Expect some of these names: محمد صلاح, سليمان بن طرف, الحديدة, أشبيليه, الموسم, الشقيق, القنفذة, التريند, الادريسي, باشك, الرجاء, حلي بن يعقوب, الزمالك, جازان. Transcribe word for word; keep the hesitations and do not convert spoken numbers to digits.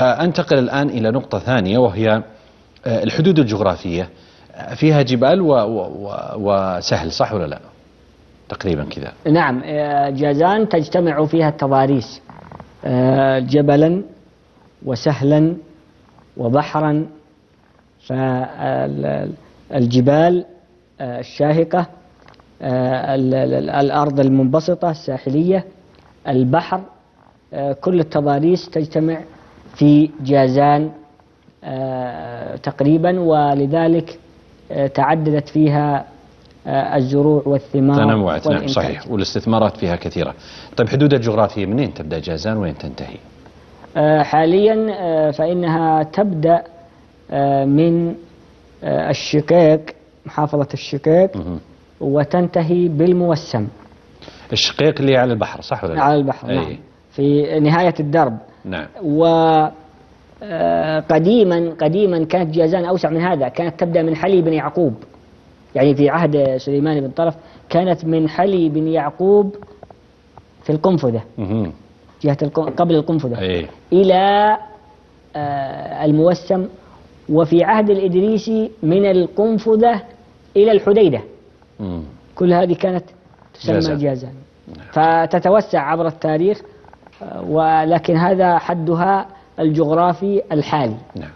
أنتقل الآن إلى نقطة ثانية وهي الحدود الجغرافية، فيها جبال و... و... وسهل، صح ولا لا؟ تقريبا كذا. نعم، جازان تجتمع فيها التضاريس جبلا وسهلا وبحرا، فالجبال الشاهقة، الأرض المنبسطة الساحلية، البحر، كل التضاريس تجتمع في جازان تقريبا، ولذلك تعددت فيها الزروع والثمار، تنوعت. نعم صحيح، والاستثمارات فيها كثيرة. طيب حدودها الجغرافية منين تبدأ جازان وين تنتهي؟ حاليا فإنها تبدأ من الشقيق، محافظة الشقيق، وتنتهي بالموسم. الشقيق اللي على البحر، صح ولا لا؟ على البحر، نعم، في نهاية الدرب. نعم. وقديما قديما كانت جازان أوسع من هذا، كانت تبدأ من حلي بن يعقوب، يعني في عهد سليمان بن طرف كانت من حلي بن يعقوب في القنفذة، جهة قبل القنفذة، أيه، إلى الموسم، وفي عهد الادريسي من القنفذة إلى الحديدة. مم. كل هذه كانت تسمى جازان، فتتوسع عبر التاريخ، ولكن هذا حدها الجغرافي الحالي. نعم.